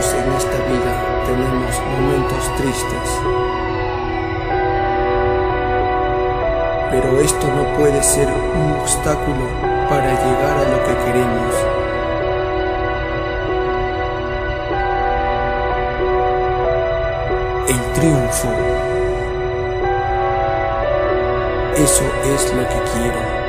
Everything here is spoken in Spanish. Todos en esta vida tenemos momentos tristes, pero esto no puede ser un obstáculo para llegar a lo que queremos. El triunfo, eso es lo que quiero.